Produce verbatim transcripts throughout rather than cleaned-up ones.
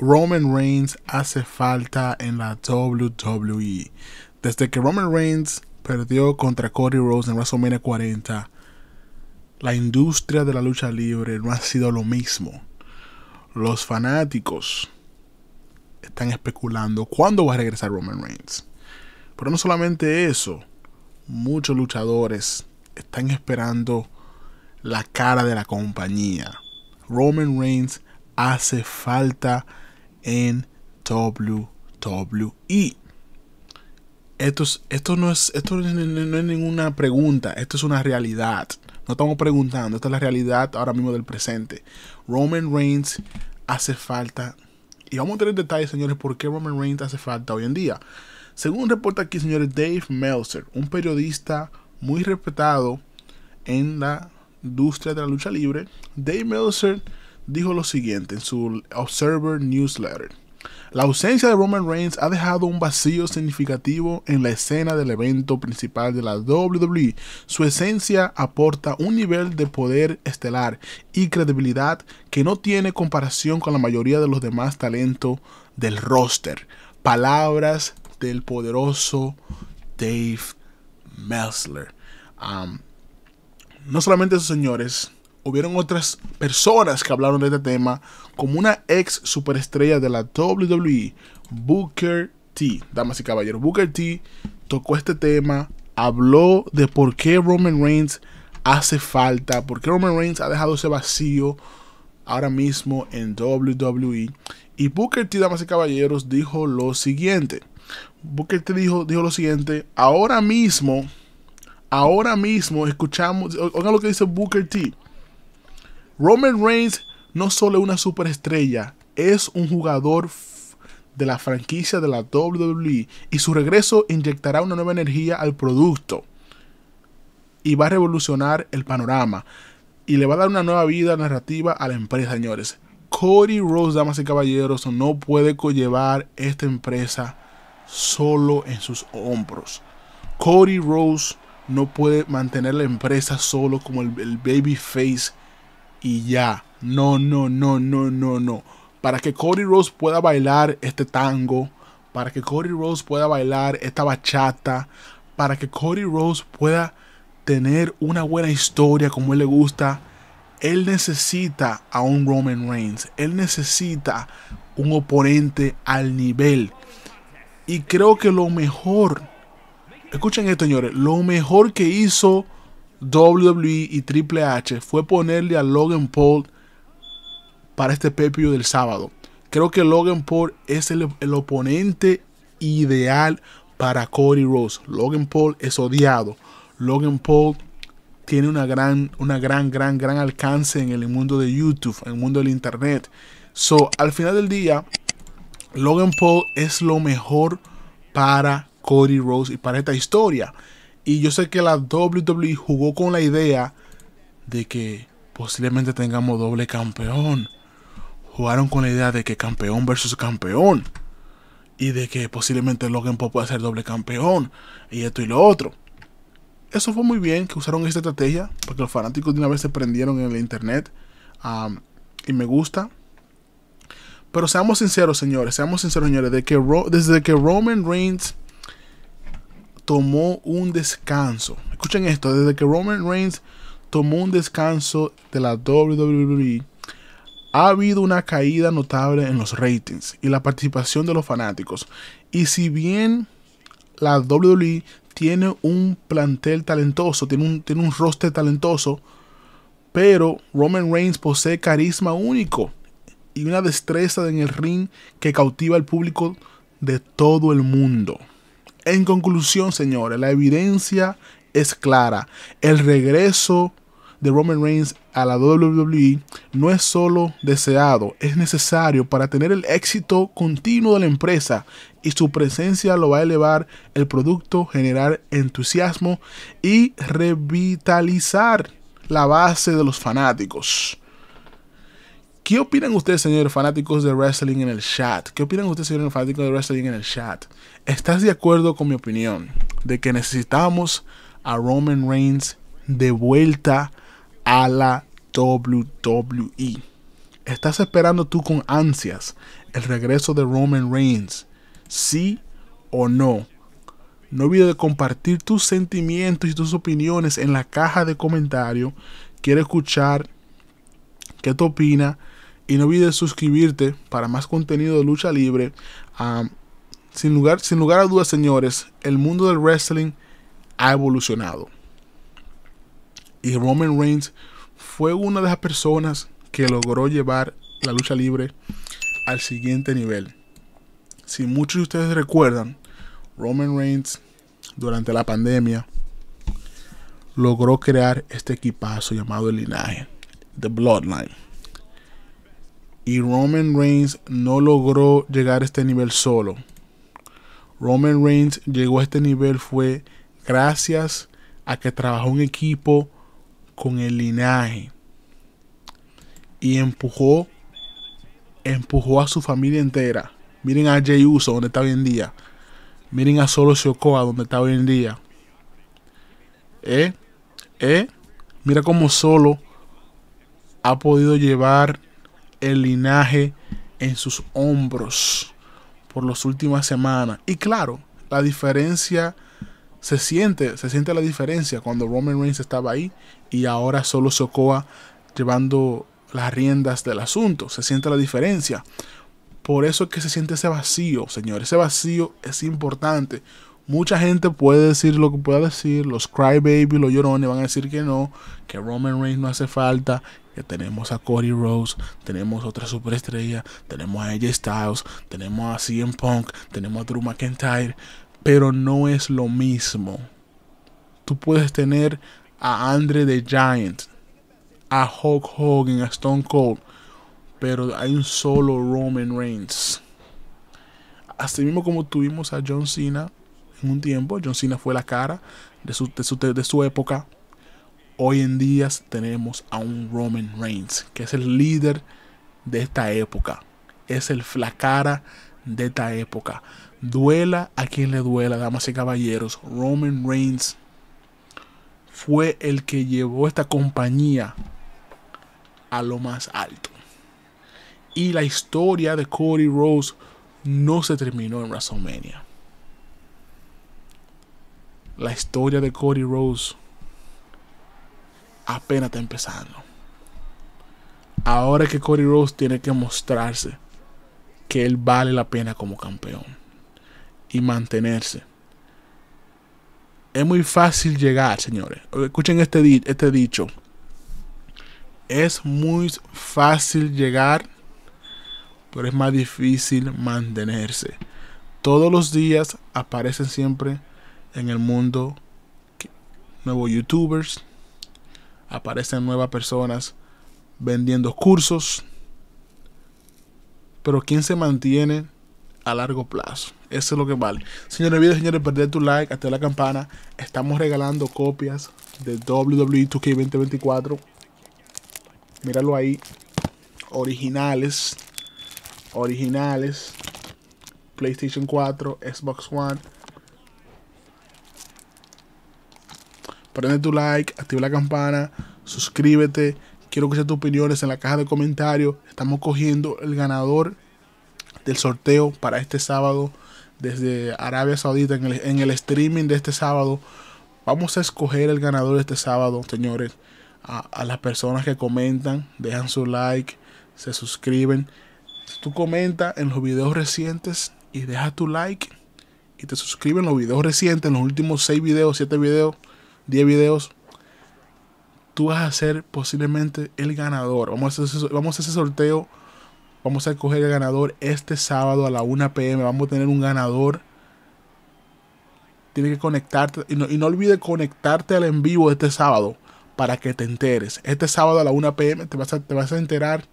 Roman Reigns hace falta en la doble u doble u E. Desde que Roman Reigns perdió contra Cody Rhodes en WrestleMania cuarenta, la industria de la lucha libre no ha sido lo mismo. Los fanáticos están especulando cuándo va a regresar Roman Reigns. Pero no solamente eso, muchos luchadores están esperando la cara de la compañía. Roman Reigns hace falta en doble u doble u E. Esto, es, esto, no, es, esto no, es, no es ninguna pregunta, esto es una realidad. No estamos preguntando, esta es la realidad ahora mismo del presente. Roman Reigns hace falta. Y vamos a tener detalles, señores, por qué Roman Reigns hace falta hoy en día. Según reporta aquí, señores, Dave Meltzer, un periodista muy respetado en la industria de la lucha libre. Dave Meltzer dijo lo siguiente en su Observer Newsletter. La ausencia de Roman Reigns ha dejado un vacío significativo en la escena del evento principal de la doble u doble u E. Su esencia aporta un nivel de poder estelar y credibilidad que no tiene comparación con la mayoría de los demás talentos del roster. Palabras del poderoso Dave Meltzer. Um, no solamente esos, señores. Hubieron otras personas que hablaron de este tema, como una ex superestrella de la doble u doble u E, Booker T. Damas y caballeros, Booker T tocó este tema, habló de por qué Roman Reigns hace falta, por qué Roman Reigns ha dejado ese vacío ahora mismo en doble u doble u E. Y Booker T, damas y caballeros, dijo lo siguiente. Booker T dijo, dijo lo siguiente, ahora mismo, ahora mismo escuchamos, oigan lo que dice Booker T. Roman Reigns no solo es una superestrella, es un jugador de la franquicia de la doble u doble u E y su regreso inyectará una nueva energía al producto y va a revolucionar el panorama y le va a dar una nueva vida narrativa a la empresa, señores. Cody Rhodes, damas y caballeros, no puede conllevar esta empresa solo en sus hombros. Cody Rhodes no puede mantener la empresa solo como el, el babyface. Y ya, no, no, no, no, no, no. Para que Cody Rhodes pueda bailar este tango, para que Cody Rhodes pueda bailar esta bachata, para que Cody Rhodes pueda tener una buena historia como él le gusta, él necesita a un Roman Reigns, él necesita un oponente al nivel. Y creo que lo mejor, escuchen esto, señores, lo mejor que hizo doble u doble u E y Triple H fue ponerle a Logan Paul para este pay-per-view del sábado. Creo que Logan Paul es el, el oponente ideal para Cody Rhodes. Logan Paul es odiado. Logan Paul tiene una gran, una gran, gran, gran alcance en el mundo de YouTube, en el mundo del internet. So, al final del día, Logan Paul es lo mejor para Cody Rhodes y para esta historia. Y yo sé que la doble u doble u E jugó con la idea de que posiblemente tengamos doble campeón. Jugaron con la idea de que campeón versus campeón. Y de que posiblemente Logan Paul pueda ser doble campeón. Y esto y lo otro. Eso fue muy bien que usaron esta estrategia. Porque los fanáticos de una vez se prendieron en el internet. Um, y me gusta. Pero seamos sinceros, señores. Seamos sinceros, señores. De que Ro- desde que Roman Reigns tomó un descanso. Escuchen esto. Desde que Roman Reigns tomó un descanso de la doble u doble u E, ha habido una caída notable en los ratings y la participación de los fanáticos. Y si bien la doble u doble u E tiene un plantel talentoso, tiene un, tiene un roster talentoso, pero Roman Reigns posee carisma único y una destreza en el ring que cautiva al público de todo el mundo. En conclusión, señores, la evidencia es clara. El regreso de Roman Reigns a la doble u doble u E no es solo deseado, es necesario para tener el éxito continuo de la empresa y su presencia lo va a elevar el producto, generar entusiasmo y revitalizar la base de los fanáticos. ¿Qué opinan ustedes, señores fanáticos de wrestling, en el chat? ¿Qué opinan ustedes, señores fanáticos de wrestling, en el chat? ¿Estás de acuerdo con mi opinión de que necesitamos a Roman Reigns de vuelta a la doble u doble u E? ¿Estás esperando tú con ansias el regreso de Roman Reigns? ¿Sí o no? No olvides compartir tus sentimientos y tus opiniones en la caja de comentarios. Quiero escuchar qué te opina. Y no olvides suscribirte para más contenido de lucha libre. Um, sin lugar, sin lugar a dudas, señores, el mundo del wrestling ha evolucionado. Y Roman Reigns fue una de las personas que logró llevar la lucha libre al siguiente nivel. Si muchos de ustedes recuerdan, Roman Reigns durante la pandemia logró crear este equipazo llamado el Linaje, The Bloodline. Y Roman Reigns no logró llegar a este nivel solo. Roman Reigns llegó a este nivel fue gracias a que trabajó en equipo con el Linaje. Y empujó, empujó a su familia entera. Miren a Jey Uso, donde está hoy en día. Miren a Solo Sikoa, donde está hoy en día. ¿Eh? ¿Eh? Mira cómo Solo ha podido llevar el Linaje en sus hombros por las últimas semanas. Y claro, la diferencia se siente, se siente la diferencia cuando Roman Reigns estaba ahí y ahora Solo Sikoa llevando las riendas del asunto. Se siente la diferencia. Por eso es que se siente ese vacío, señores. Ese vacío es importante. Mucha gente puede decir lo que pueda decir. Los crybaby, los llorones van a decir que no, que Roman Reigns no hace falta, que tenemos a Cody Rhodes, tenemos otra superestrella, tenemos a A J Styles, tenemos a C M Punk, tenemos a Drew McIntyre. Pero no es lo mismo. Tú puedes tener a Andre the Giant, a Hulk Hogan, a Stone Cold, pero hay un solo Roman Reigns. Así mismo como tuvimos a John Cena en un tiempo. John Cena fue la cara de su, de su, de su época. Hoy en día tenemos a un Roman Reigns, que es el líder de esta época. Es el, la cara de esta época. Duela a quien le duela, damas y caballeros. Roman Reigns fue el que llevó esta compañía a lo más alto. Y la historia de Cody Rhodes no se terminó en WrestleMania. La historia de Cody Rhodes apenas está empezando. Ahora que Cody Rhodes tiene que mostrarse que él vale la pena como campeón y mantenerse. Es muy fácil llegar, señores. Escuchen este, di este dicho. Es muy fácil llegar, pero es más difícil mantenerse. Todos los días aparecen siempre en el mundo nuevos youtubers, aparecen nuevas personas vendiendo cursos, pero ¿quién se mantiene a largo plazo? Eso es lo que vale. Señores, no olvides, señores, perder tu like, activar la campana. Estamos regalando copias de W W E dos K veinte veinticuatro. Míralo ahí. Originales. Originales. PlayStation cuatro, Xbox One. Prende tu like, activa la campana, suscríbete. Quiero escuchar tus opiniones en la caja de comentarios. Estamos cogiendo el ganador del sorteo para este sábado desde Arabia Saudita en el, en el streaming de este sábado. Vamos a escoger el ganador de este sábado, señores. A, a las personas que comentan, dejan su like, se suscriben. Tú comenta en los videos recientes y deja tu like y te suscriben en los videos recientes, en los últimos seis videos, siete videos, diez videos. Tú vas a ser posiblemente el ganador. Vamos a hacer, vamos a hacer ese sorteo. Vamos a escoger el ganador este sábado a la una p m Vamos a tener un ganador. Tienes que conectarte. Y no, y no olvides conectarte al en vivo de este sábado para que te enteres. Este sábado a la una p m te vas a, te vas a enterar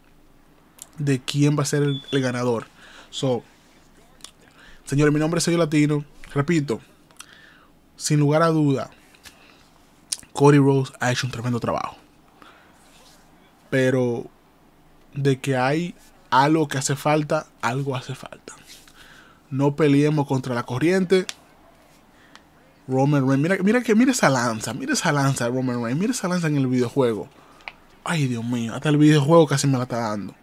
de quién va a ser el, el ganador. So, señores, mi nombre es Sergio Latino. Repito, sin lugar a duda, Cody Rhodes ha hecho un tremendo trabajo. Pero de que hay algo que hace falta, algo hace falta. No peleemos contra la corriente. Roman Reigns, mira, mira que mira esa lanza, mira esa lanza de Roman Reigns, mira esa lanza en el videojuego. Ay, Dios mío, hasta el videojuego casi me la está dando.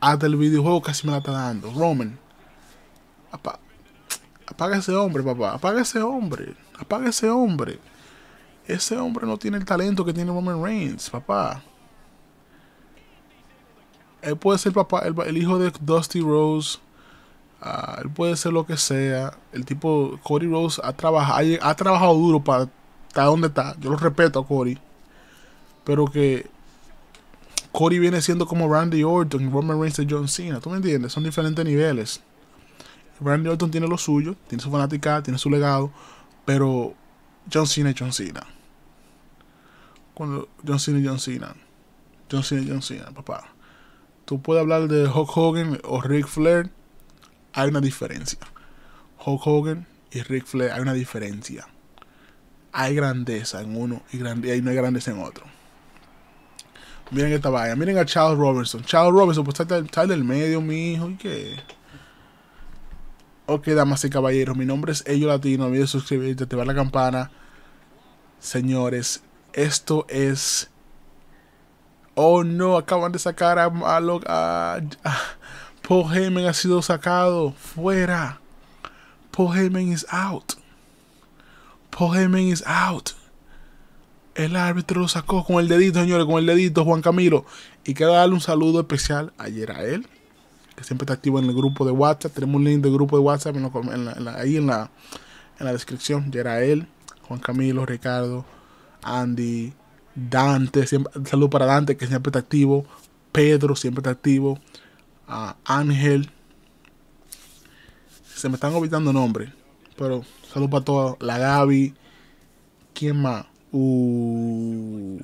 Hasta el videojuego casi me la está dando. Roman. Apa apaga ese hombre, papá. Apaga ese hombre. Apaga ese hombre. Ese hombre no tiene el talento que tiene Roman Reigns, papá. Él puede ser papá, el, el hijo de Dusty Rhodes. Uh, él puede ser lo que sea. El tipo, Cody Rhodes ha trabajado, ha, ha trabajado duro para estar donde está. Yo lo respeto a Cody. Pero que Cody viene siendo como Randy Orton y Roman Reigns de John Cena. ¿Tú me entiendes? Son diferentes niveles. Randy Orton tiene lo suyo, tiene su fanaticada, tiene su legado. Pero John Cena es John Cena. Cuando John Cena es John Cena. John Cena es John Cena, papá. Tú puedes hablar de Hulk Hogan o Ric Flair. Hay una diferencia. Hulk Hogan y Ric Flair, hay una diferencia. Hay grandeza en uno y, grande, y no hay grandeza en otro. Miren esta vaina. Miren a Charles Robinson. Charles Robinson, pues está, está del medio, mi hijo. ¿Y qué? Ok, damas y caballeros. Mi nombre es Ello Latino. No olvides suscribirte, activar la campana. Señores, esto es... Oh, no. Acaban de sacar a... a, a, a Paul Heyman ha sido sacado fuera. Paul Heyman is out. Paul Heyman is out. El árbitro lo sacó con el dedito, señores, con el dedito, Juan Camilo. Y quiero darle un saludo especial ayer a él, que siempre está activo en el grupo de WhatsApp. Tenemos un link del grupo de WhatsApp en la, en la, en la, ahí en la, en la descripción. Ayer a él, Juan Camilo, Ricardo, Andy, Dante. Siempre, saludo para Dante, que siempre está activo. Pedro, siempre está activo. Uh, Ángel. Se me están olvidando nombres, pero salud para todos. La Gaby. ¿Quién más? Uh.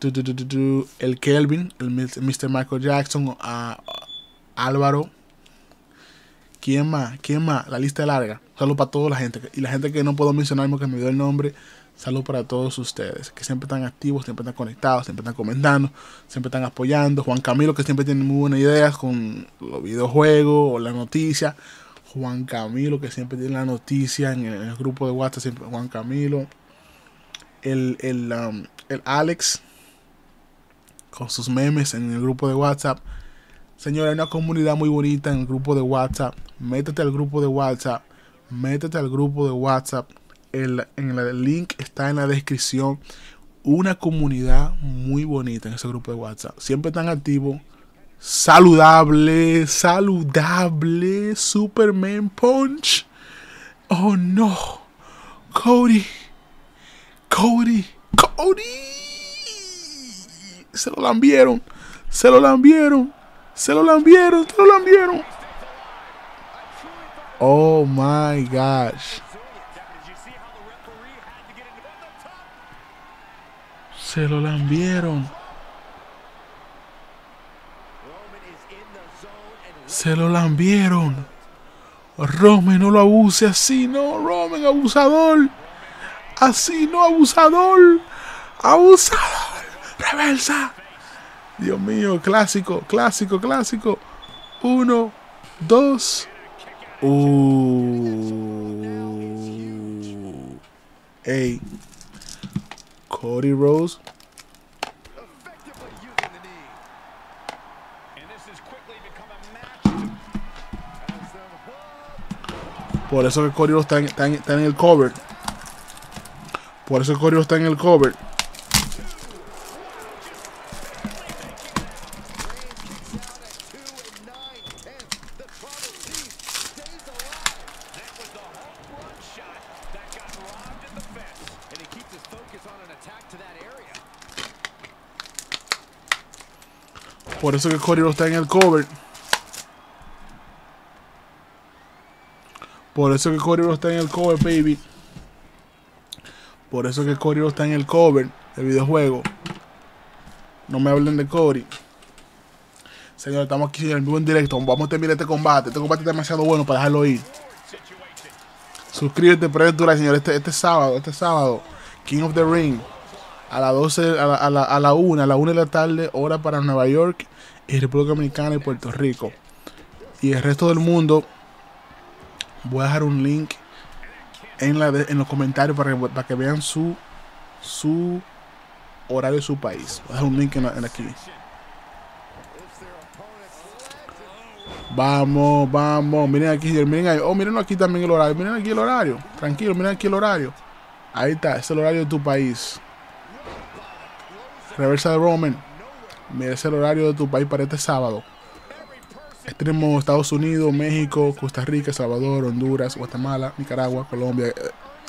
Du, du, du, du, du. El Kelvin, el mister Michael Jackson, uh, Álvaro. ¿Quién más? ¿Quién más? La lista es larga. Salud para toda la gente. Y la gente que no puedo mencionar porque me dio el nombre. Salud para todos ustedes, que siempre están activos, siempre están conectados, siempre están comentando, siempre están apoyando. Juan Camilo, que siempre tiene muy buenas ideas con los videojuegos o las noticias. Juan Camilo, que siempre tiene la noticia en el, en el grupo de WhatsApp. Siempre Juan Camilo. El, el, um, el Alex, con sus memes en el grupo de WhatsApp. Señora, hay una comunidad muy bonita en el grupo de WhatsApp. Métete al grupo de WhatsApp. Métete al grupo de WhatsApp. El, en el link está en la descripción. Una comunidad muy bonita en ese grupo de WhatsApp. Siempre tan activo. Saludable, saludable. Superman Punch. Oh no. Cody. Cody. Cody. Se lo lambieron. Se lo lambieron. Se lo lambieron. Se lo lambieron. Oh my gosh. Se lo lambieron. Se lo lambieron. Roman, no lo abuse así, no. Roman, abusador. Así, no, abusador. Abusador. Reversa. Dios mío, clásico, clásico, clásico. Uno, dos. Uh. Ey. Cody Rhodes. Por eso que Cody Rhodes está en, está, en, está en el cover. Por eso que Cody Rhodes está en el cover. Por eso que Cody Rhodes está en el cover. Por eso que Cody Rhodes está en el cover, baby. Por eso que Cody Rhodes está en el cover del videojuego. No me hablen de Cody. Señor, estamos aquí en vivo en directo. Vamos a terminar este combate. Este combate está demasiado bueno para dejarlo ir. Suscríbete, preventura, señor. Este, este sábado, este sábado. King of the Ring. A las doce, a la, a, la, a la una, a la una de la tarde, hora para Nueva York y República Dominicana y Puerto Rico. Y el resto del mundo, voy a dejar un link en, la de, en los comentarios para que, para que vean su, su horario de su país. Voy a dejar un link en, en aquí. Vamos, vamos. Miren aquí, miren ahí. Oh, miren aquí también el horario. Miren aquí el horario. Tranquilo, miren aquí el horario. Ahí está, es el horario de tu país. Reversa de Roman. Mira, es el horario de tu país para este sábado. Tenemos Estados Unidos, México, Costa Rica, Salvador, Honduras, Guatemala, Nicaragua, Colombia,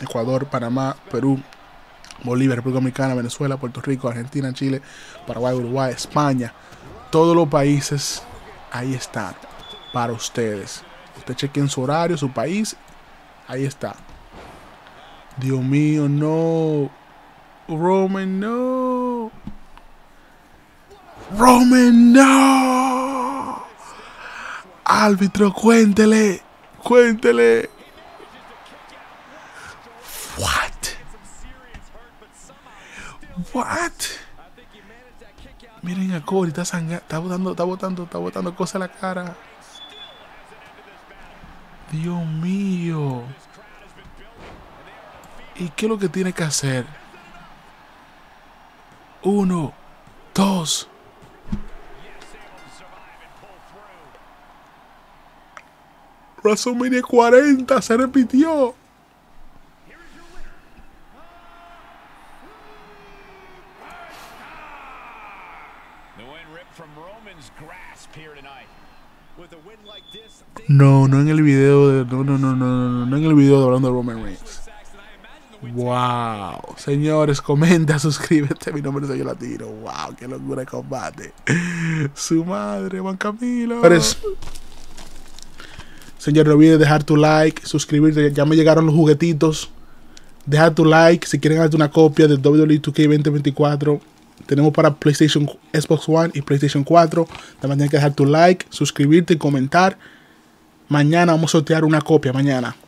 Ecuador, Panamá, Perú, Bolivia, República Dominicana, Venezuela, Puerto Rico, Argentina, Chile, Paraguay, Uruguay, España. Todos los países ahí están para ustedes. Usted chequen su horario, su país. Ahí está. Dios mío, no. Roman, no. Roman, no. Árbitro, cuéntele. Cuéntele. What? Miren a Corey, está sangrando, está botando, está botando, está botando cosas a la cara. Dios mío. ¿Y qué es lo que tiene que hacer? Uno, dos. WrestleMania cuarenta se repitió. No, no en el video de, no, no, no, no, no, no en el video de hablando de Roman Reigns. Wow, señores, comenta, suscríbete, mi nombre es Yo Latino. Wow, qué locura de combate. Su madre, Juan Camilo. Señor, no olvides dejar tu like, suscribirte, ya me llegaron los juguetitos. Deja tu like, si quieren darte una copia de W W E dos K veinte veinticuatro. Tenemos para PlayStation, Xbox One y PlayStation cuatro. También tienes que dejar tu like, suscribirte y comentar. Mañana vamos a sortear una copia, mañana.